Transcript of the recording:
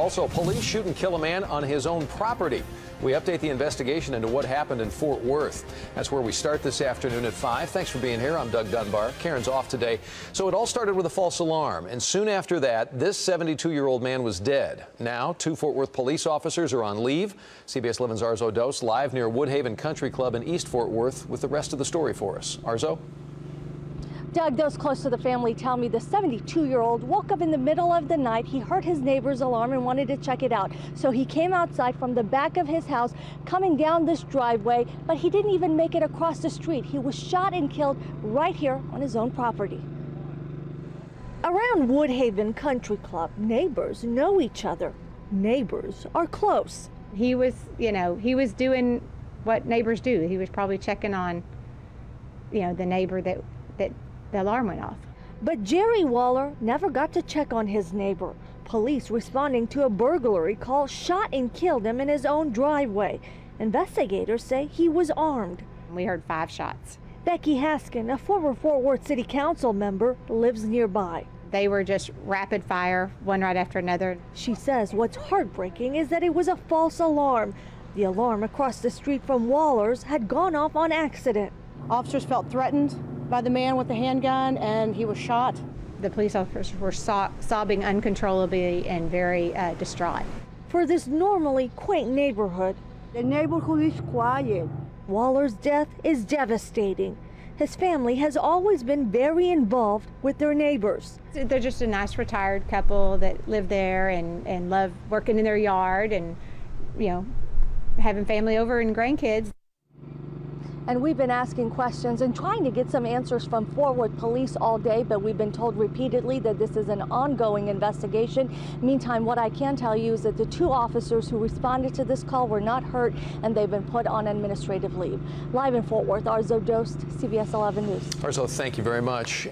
Also, police shoot and kill a man on his own property. We update the investigation into what happened in Fort Worth. That's where we start this afternoon at 5. Thanks for being here. I'm Doug Dunbar. Karen's off today. So it all started with a false alarm, and soon after that, this 72-year-old man was dead. Now, two Fort Worth police officers are on leave. CBS 11's Arzu Dost live near Woodhaven Country Club in East Fort Worth with the rest of the story for us. Arzu? Doug, those close to the family tell me the 72-year-old woke up in the middle of the night. He heard his neighbor's alarm and wanted to check it out. So he came outside from the back of his house, coming down this driveway, but he didn't even make it across the street. He was shot and killed right here on his own property. Around Woodhaven Country Club, neighbors know each other. Neighbors are close. He was, he was doing what neighbors do. He was probably checking on, the neighbor that the alarm went off. But Jerry Waller never got to check on his neighbor. Police responding to a burglary call shot and killed him in his own driveway. Investigators say he was armed. We heard 5 shots. Becky Haskin, a former Fort Worth City Council member, lives nearby. They were just rapid fire, one right after another. She says what's heartbreaking is that it was a false alarm. The alarm across the street from Waller's had gone off on accident. Officers felt threatened by the man with the handgun, and he was shot. The police officers were sobbing uncontrollably and very distraught. For this normally quaint neighborhood, the neighborhood is quiet. Waller's death is devastating. His family has always been very involved with their neighbors. They're just a nice retired couple that live there and love working in their yard and, having family over and grandkids. And we've been asking questions and trying to get some answers from Fort Worth Police all day, but we've been told repeatedly that this is an ongoing investigation. Meantime, what I can tell you is that the 2 officers who responded to this call were not hurt, and they've been put on administrative leave. Live in Fort Worth, Arzu Dost, CBS 11 News. Arzu, thank you very much.